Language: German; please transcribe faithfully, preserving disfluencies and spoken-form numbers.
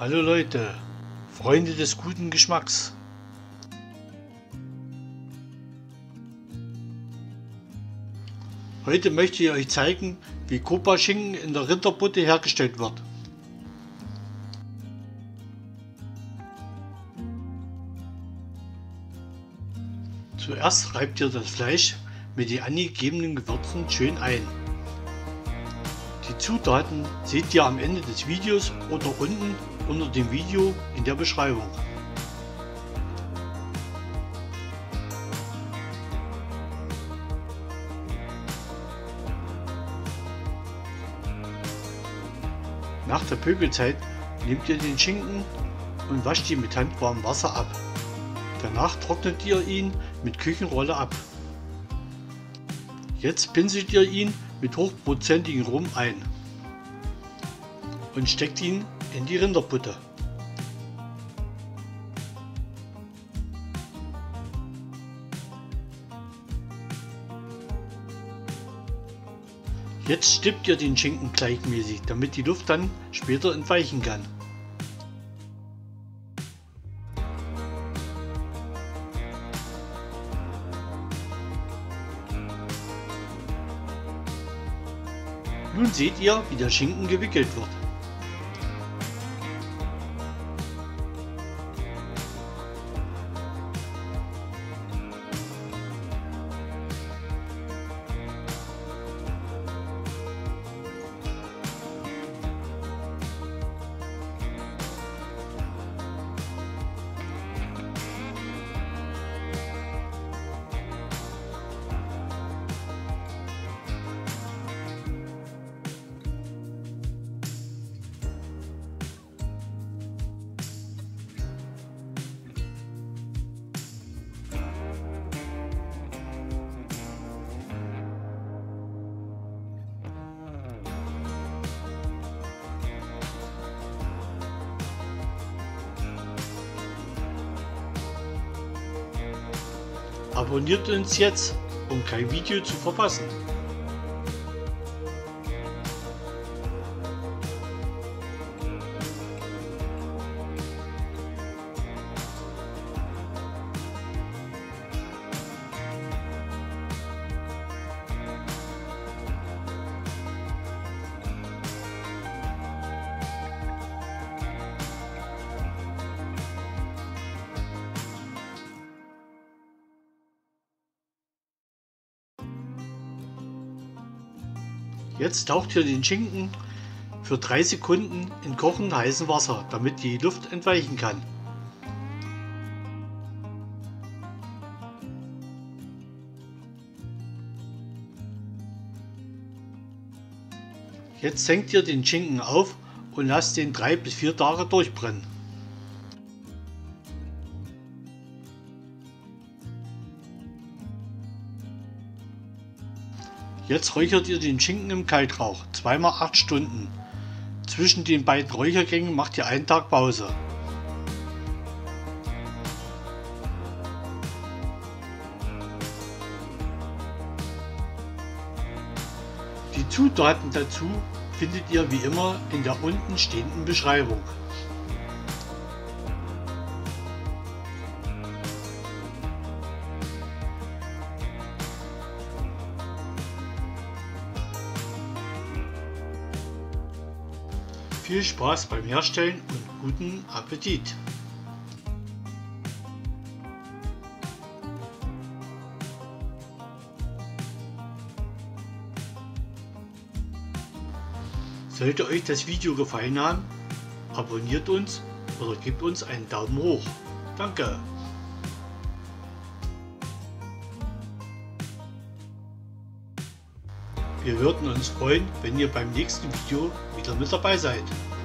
Hallo Leute, Freunde des guten Geschmacks. Heute möchte ich euch zeigen, wie Coppa Schinken in der Rinderbutte hergestellt wird. Zuerst reibt ihr das Fleisch mit den angegebenen Gewürzen schön ein. Die Zutaten seht ihr am Ende des Videos oder unten unter dem Video in der Beschreibung. Nach der Pökelzeit nehmt ihr den Schinken und wascht ihn mit handwarmem Wasser ab. Danach trocknet ihr ihn mit Küchenrolle ab. Jetzt pinselt ihr ihn mit hochprozentigem Rum ein und steckt ihn in die Rinderbutte. Jetzt stippt ihr den Schinken gleichmäßig, damit die Luft dann später entweichen kann. Nun seht ihr, wie der Schinken gewickelt wird. Abonniert uns jetzt, um kein Video zu verpassen. Jetzt taucht ihr den Schinken für drei Sekunden in kochend heißem Wasser, damit die Luft entweichen kann. Jetzt senkt ihr den Schinken auf und lasst ihn drei bis vier Tage durchbrennen. Jetzt räuchert ihr den Schinken im Kaltrauch, zweimal acht Stunden. Zwischen den beiden Räuchergängen macht ihr einen Tag Pause. Die Zutaten dazu findet ihr wie immer in der unten stehenden Beschreibung. Viel Spaß beim Herstellen und guten Appetit! Sollte euch das Video gefallen haben, abonniert uns oder gebt uns einen Daumen hoch. Danke! Wir würden uns freuen, wenn ihr beim nächsten Video wieder mit dabei seid.